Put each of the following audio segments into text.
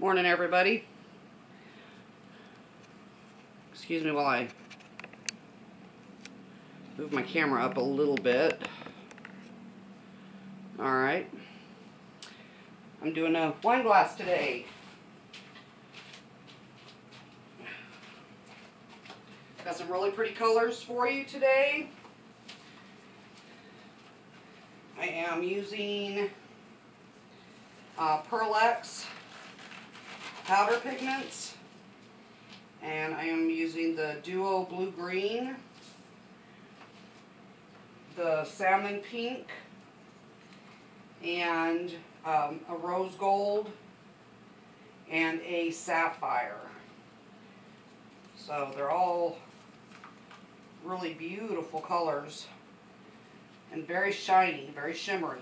Morning, everybody. Excuse me while I move my camera up a little bit. All right. I'm doing a wine glass today. Got some really pretty colors for you today. I am using Pearl Ex powder pigments, and I am using the Duo Blue Green, the Salmon Pink, and a Rose Gold, and a Sapphire. So they're all really beautiful colors and very shiny, very shimmery.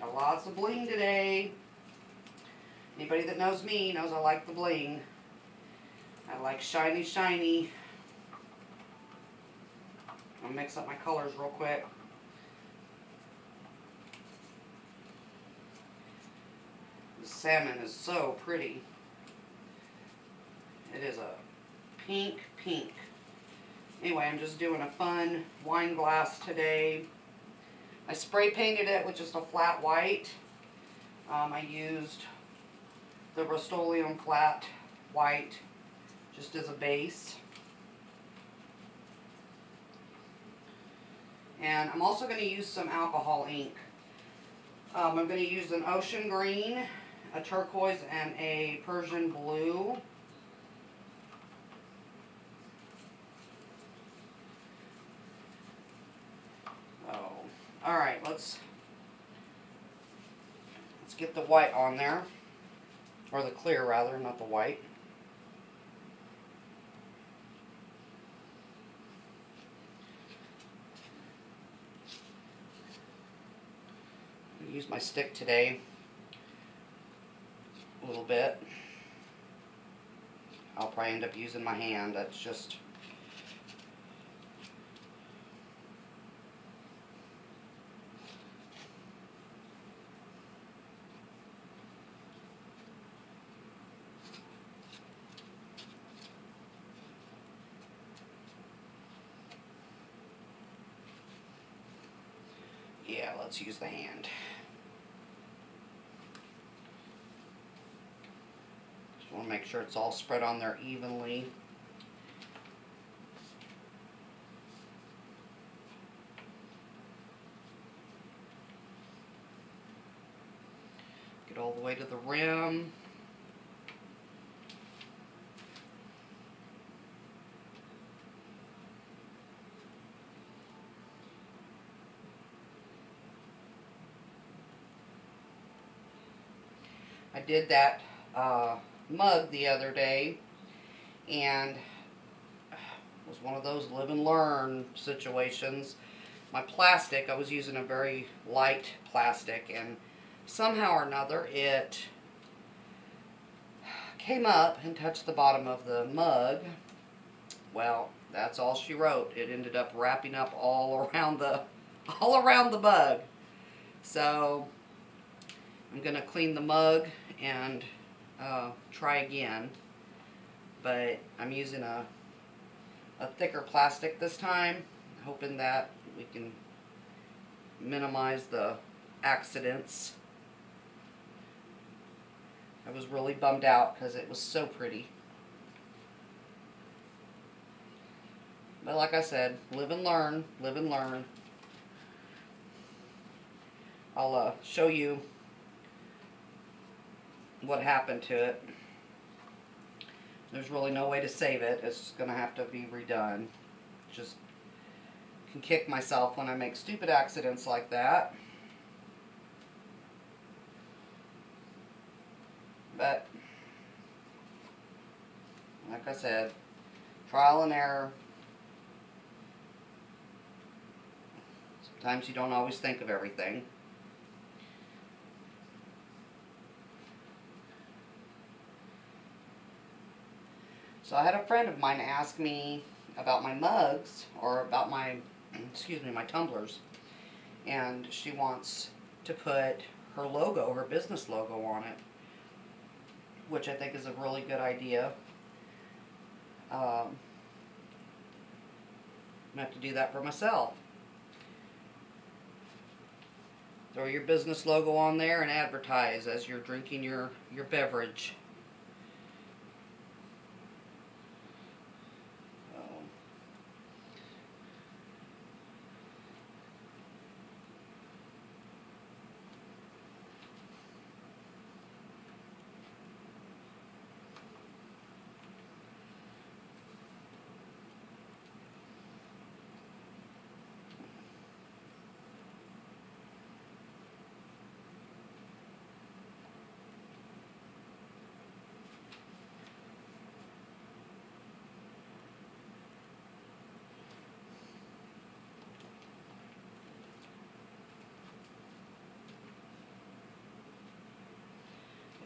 Got lots of bling today. Anybody that knows me knows I like the bling. I like shiny, shiny. I'll mix up my colors real quick. The salmon is so pretty. It is a pink, pink. Anyway, I'm just doing a fun wine glass today. I spray painted it with just a flat white. I used the Rust-Oleum flat white just as a base. And I'm also going to use some alcohol ink. I'm going to use an ocean green, a turquoise, and a Prussian blue. All right, let's get the white on there, or the clear rather, not the white. I'm gonna use my stick today a little bit. I'll probably end up using my hand. That's just let's use the hand. Just want to make sure it's all spread on there evenly. Get all the way to the rim. I did that mug the other day, and it was one of those live and learn situations. My plastic, I was using a very light plastic, and somehow or another it came up and touched the bottom of the mug. Well, that's all she wrote. It ended up wrapping up all around the mug. So I'm going to clean the mug and try again, but I'm using a thicker plastic this time, hoping that we can minimize the accidents. I was really bummed out because it was so pretty. But like I said, live and learn, live and learn. I'll show you what happened to it. There's really no way to save it. It's gonna have to be redone. Just can kick myself when I make stupid accidents like that. But like I said, trial and error. Sometimes you don't always think of everything. So I had a friend of mine ask me about my mugs, or about my, excuse me, my tumblers, and she wants to put her logo, her business logo on it. which I think is a really good idea. I'm going to have to do that for myself. Throw your business logo on there and advertise as you're drinking your beverage.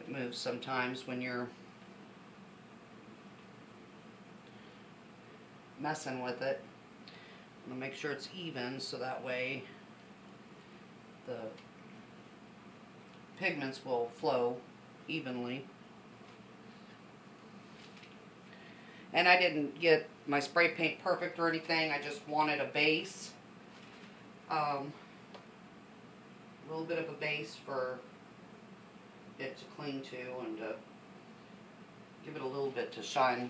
Moves sometimes when you're messing with it. I'm going to make sure it's even so that way the pigments will flow evenly. And I didn't get my spray paint perfect or anything. I just wanted a base. A little bit of a base for it to cling to and give it a little bit to shine.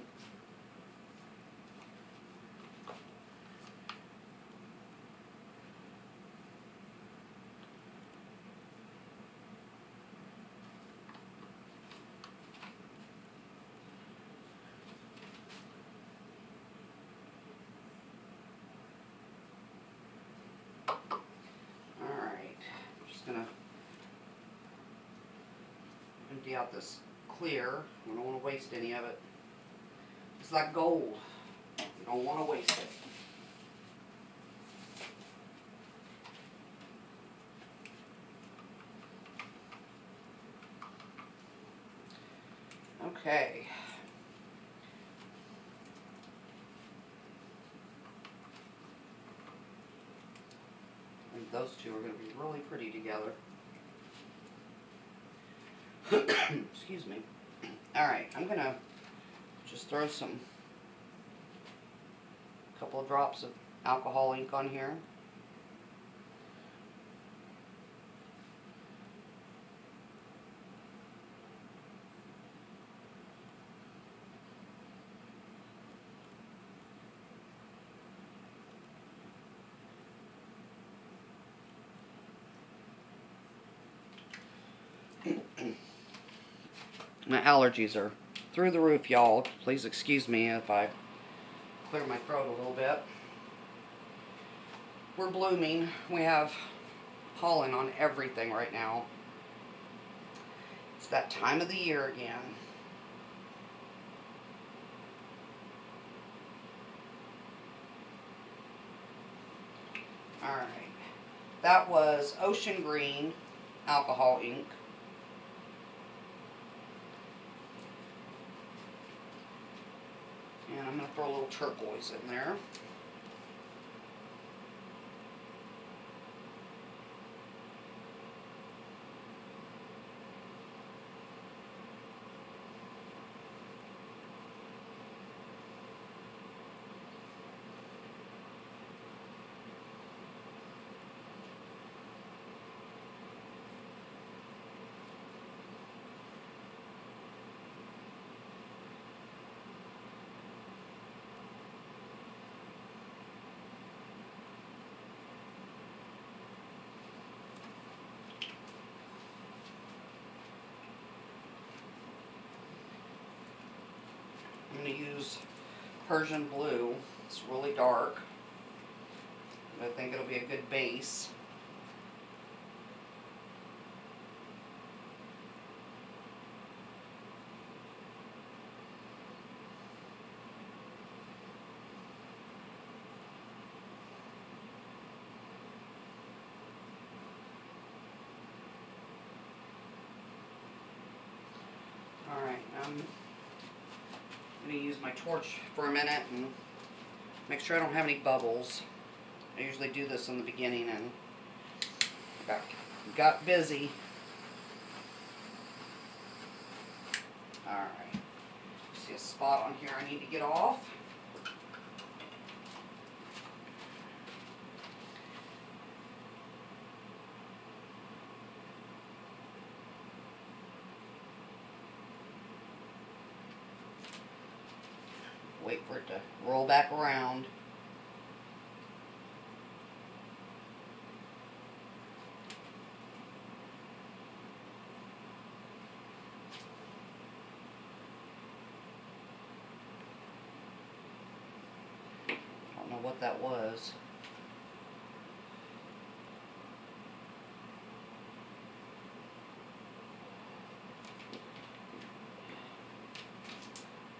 Out this clear. I don't want to waste any of it. It's like gold. You don't want to waste it. Okay. I think those two are going to be really pretty together. Excuse me. Alright, I'm going to just throw a couple of drops of alcohol ink on here. My allergies are through the roof, y'all. Please excuse me if I clear my throat a little bit. We're blooming. We have pollen on everything right now. It's that time of the year again. Alright. That was Ocean Green Alcohol Ink. And I'm going to throw a little turquoise in there. I'm going to use Prussian Blue. It's really dark, but I think it'll be a good base. All right, I'm going to use my torch for a minute and make sure I don't have any bubbles. I usually do this in the beginning and got busy. Alright. See a spot on here I need to get off. Wait for it to roll back around. What that was.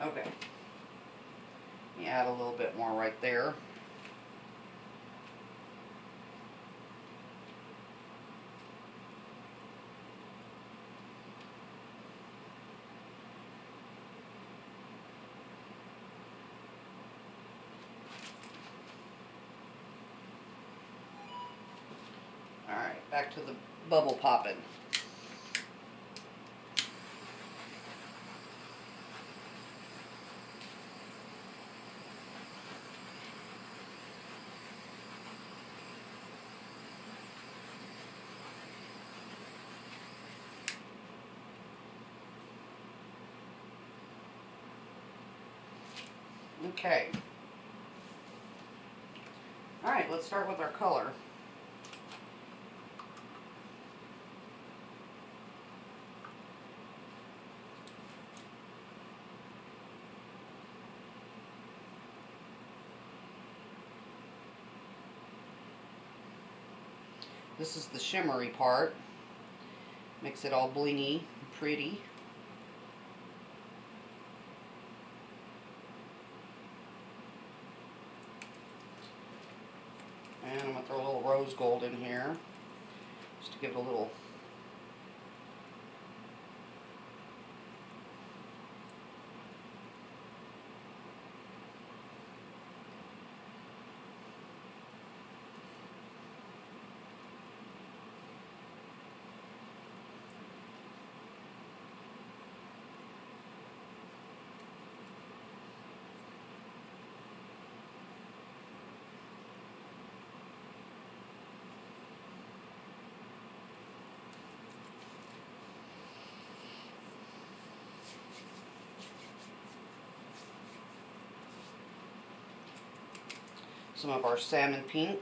Okay. You add a little bit more right there. Back to the bubble popping. Okay. All right, let's start with our color. This is the shimmery part. Makes it all blingy and pretty. And I'm going to throw a little rose gold in here just to give it a little some of our salmon pink.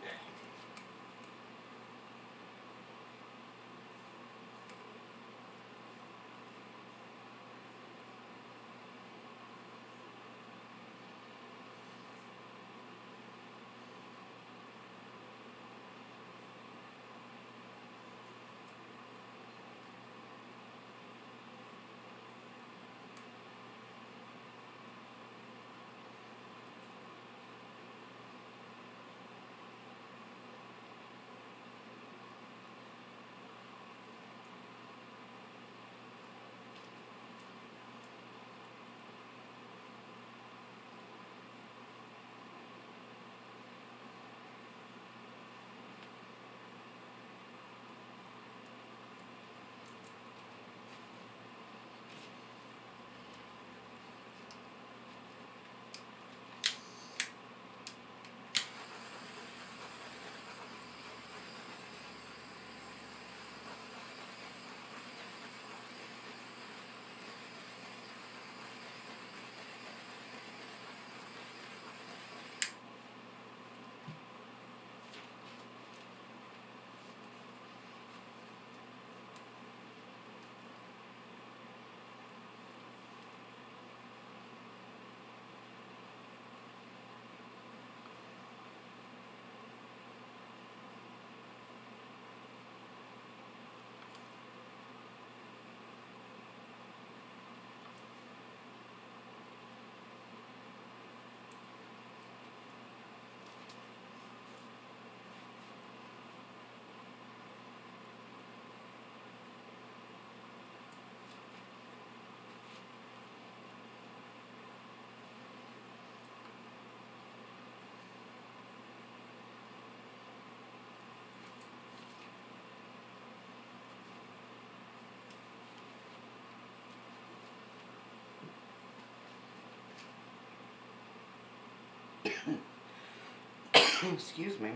Excuse me.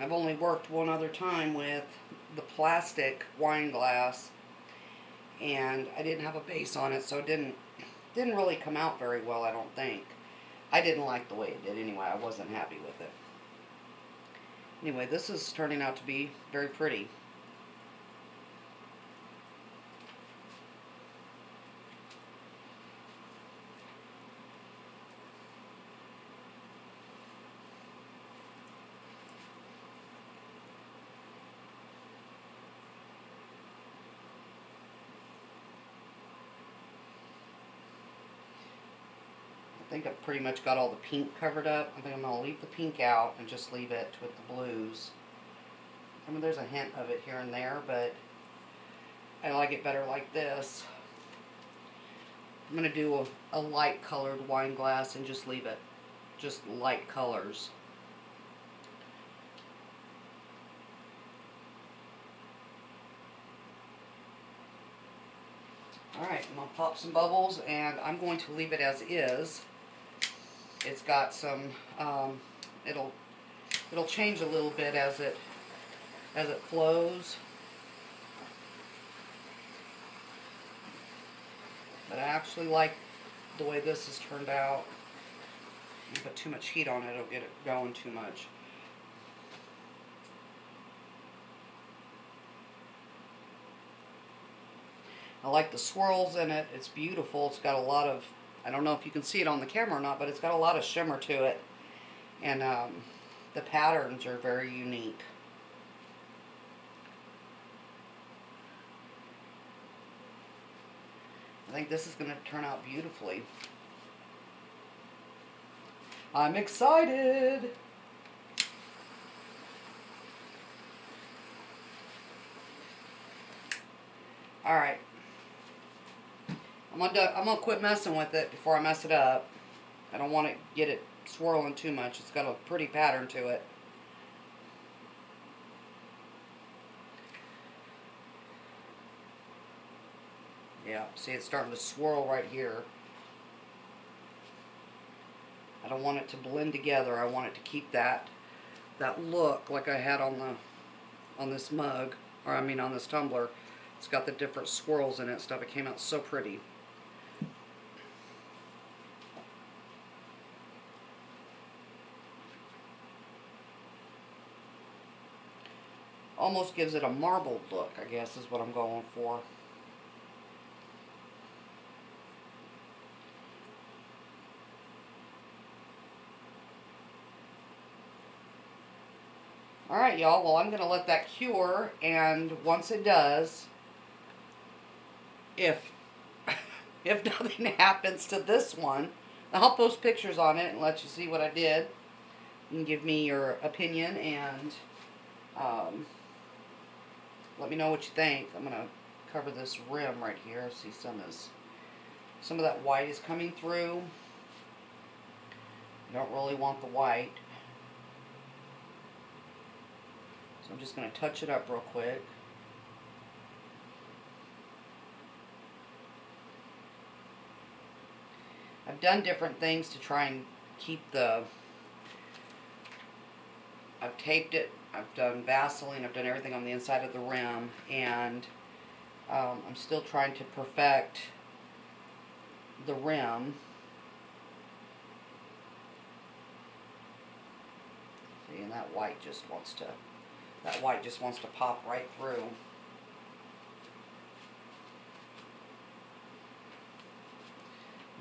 I've only worked one other time with the plastic wine glass, and I didn't have a base on it, so it didn't really come out very well, I don't think. I didn't like the way it did anyway. I wasn't happy with it. Anyway, this is turning out to be very pretty. I think I've pretty much got all the pink covered up. I think I'm going to leave the pink out and just leave it with the blues. I mean, there's a hint of it here and there, but I like it better like this. I'm going to do a light colored wine glass and just leave it. Just light colors. Alright, I'm going to pop some bubbles, and I'm going to leave it as is. It's got some, it'll change a little bit as it flows. But I actually like the way this has turned out. If you put too much heat on it, it'll get it going too much. I like the swirls in it. It's beautiful. It's got a lot of, I don't know if you can see it on the camera or not, but it's got a lot of shimmer to it. And the patterns are very unique. I think this is going to turn out beautifully. I'm excited! Alright. I'm gonna quit messing with it before I mess it up. I don't want to get it swirling too much. It's got a pretty pattern to it. up. See, it's starting to swirl right here. I don't want it to blend together. I want it to keep that look like I had on this mug, or I mean on this tumbler. It's got the different swirls in it and stuff. It came out so pretty. Almost gives it a marbled look, I guess, is what I'm going for. Alright, y'all, well, I'm going to let that cure, and once it does, if nothing happens to this one, I'll post pictures on it and let you see what I did, and give me your opinion, and let me know what you think. I'm going to cover this rim right here. See, some of that white is coming through. I don't really want the white. So I'm just going to touch it up real quick. I've done different things to try and keep the... I've taped it. I've done Vaseline, I've done everything on the inside of the rim, and I'm still trying to perfect the rim. See, and that white just wants to pop right through.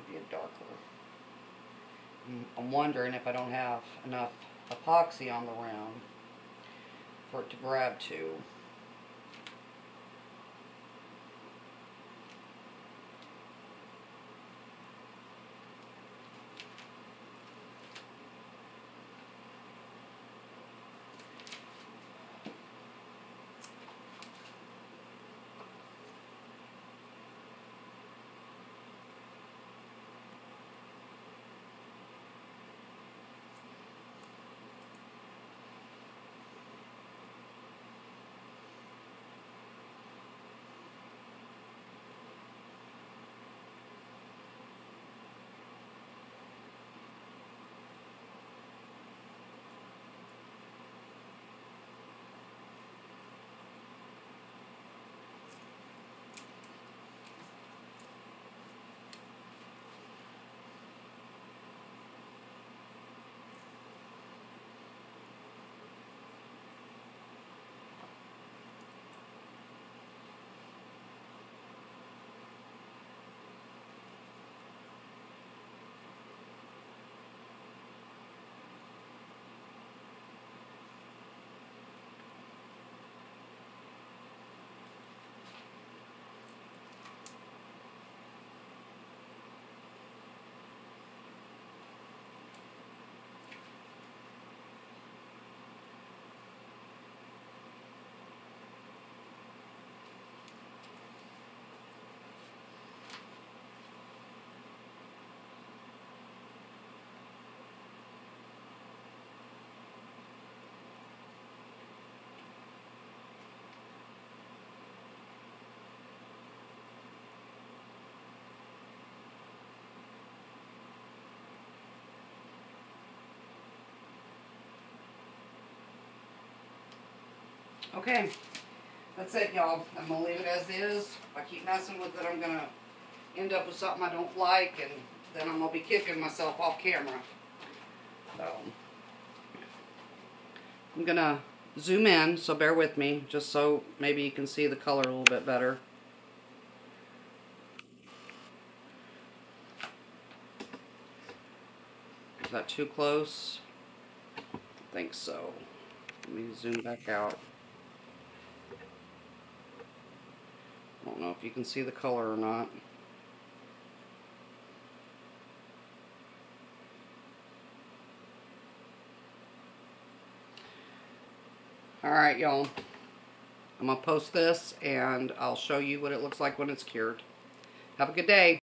Maybe a darker. I'm wondering if I don't have enough epoxy on the rim for it to grab to. Okay, that's it, y'all. I'm going to leave it as is. If I keep messing with it, I'm going to end up with something I don't like, and then I'm going to be kicking myself off camera. So, I'm going to zoom in, so bear with me, just so maybe you can see the color a little bit better. Is that too close? I think so. Let me zoom back out. I don't know if you can see the color or not. Alright, y'all. I'm going to post this, and I'll show you what it looks like when it's cured. Have a good day.